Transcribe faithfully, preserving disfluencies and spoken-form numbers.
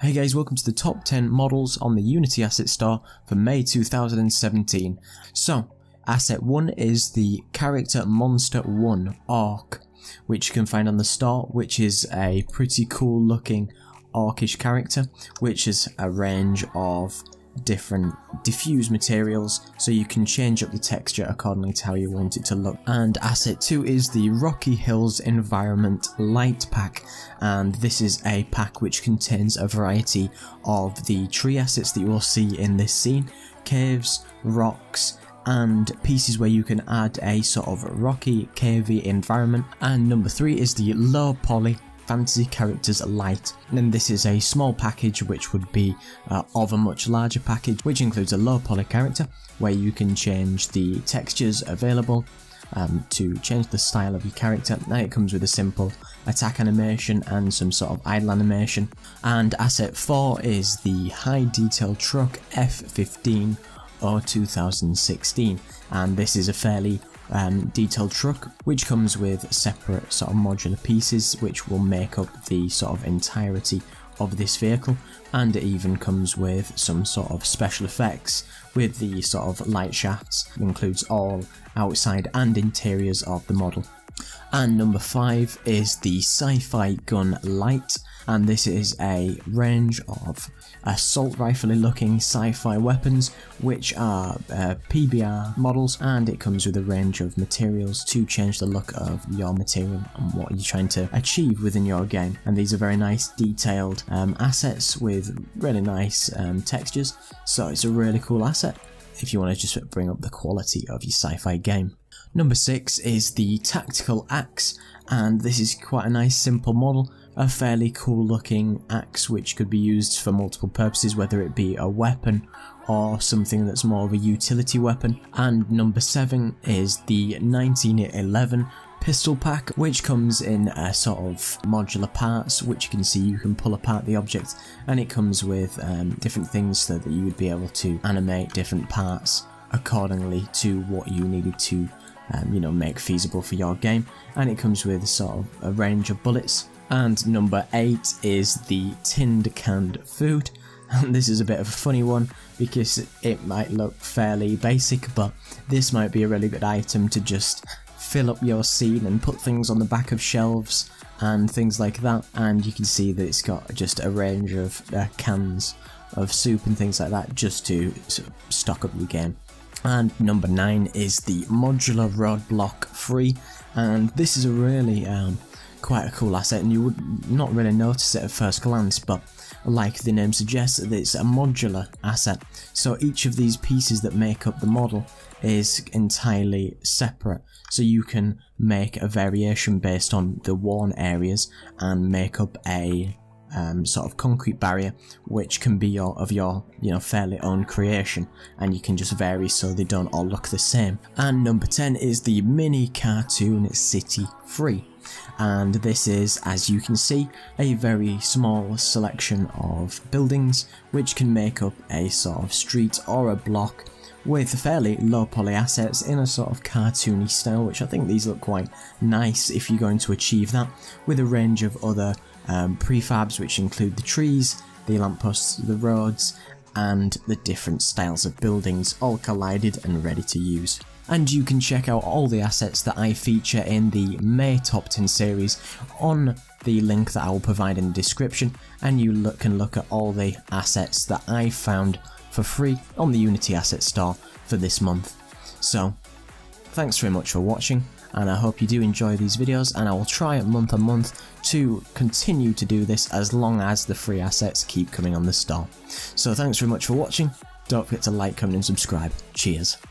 Hey guys, welcome to the top ten models on the Unity Asset Store for May two thousand seventeen. So, Asset one is the Character Monster one Arc, which you can find on the store, which is a pretty cool looking arcish character, which is a range of different diffuse materials, so you can change up the texture accordingly to how you want it to look. And Asset two is the Rocky Hills Environment Light Pack, and this is a pack which contains a variety of the tree assets that you will see in this scene: caves, rocks, and pieces where you can add a sort of rocky, cavey environment. And number three is the Low Poly Fantasy Characters Light, and this is a small package which would be uh, of a much larger package, which includes a low poly character where you can change the textures available um, to change the style of your character. Now it comes with a simple attack animation and some sort of idle animation. And Asset four is the high detail truck F fifteen or two thousand sixteen, and this is a fairly Um, detailed truck which comes with separate sort of modular pieces which will make up the sort of entirety of this vehicle, and it even comes with some sort of special effects with the sort of light shafts. It includes all outside and interiors of the model. And number five is the sci-fi gun light, and this is a range of assault rifle looking sci-fi weapons which are uh, P B R models, and it comes with a range of materials to change the look of your material and what you're trying to achieve within your game. And these are very nice detailed um, assets with really nice um, textures, so it's a really cool asset if you want to just bring up the quality of your sci-fi game. Number six is the Tactical Axe, and this is quite a nice simple model, a fairly cool looking axe which could be used for multiple purposes, whether it be a weapon or something that's more of a utility weapon. And number seven is the nineteen eleven pistol pack, which comes in a sort of modular parts which you can see you can pull apart the object, and it comes with um, different things so that you would be able to animate different parts accordingly to what you needed to Um, you know, make feasible for your game, and it comes with sort of a range of bullets. And number eight is the tinned canned food, and this is a bit of a funny one because it might look fairly basic, but this might be a really good item to just fill up your scene and put things on the back of shelves and things like that. And you can see that it's got just a range of uh, cans of soup and things like that just to sort of stock up your game. And number nine is the modular roadblock free, and this is a really um, quite a cool asset, and you would not really notice it at first glance, but like the name suggests, it's a modular asset, so each of these pieces that make up the model is entirely separate, so you can make a variation based on the worn areas and make up a Um, sort of concrete barrier which can be your, of your you know fairly own creation, and you can just vary so they don't all look the same. And number ten is the mini cartoon city free, and this is, as you can see, a very small selection of buildings which can make up a sort of street or a block with fairly low poly assets in a sort of cartoony style, which I think these look quite nice if you're going to achieve that, with a range of other Um, prefabs which include the trees, the lampposts, the roads, and the different styles of buildings all collided and ready to use. And you can check out all the assets that I feature in the May Top ten series on the link that I will provide in the description, and you look, can look at all the assets that I found for free on the Unity Asset Store for this month. So, thanks very much for watching, and I hope you do enjoy these videos, and I will try month on month to continue to do this as long as the free assets keep coming on the store. So thanks very much for watching, don't forget to like, comment and subscribe. Cheers.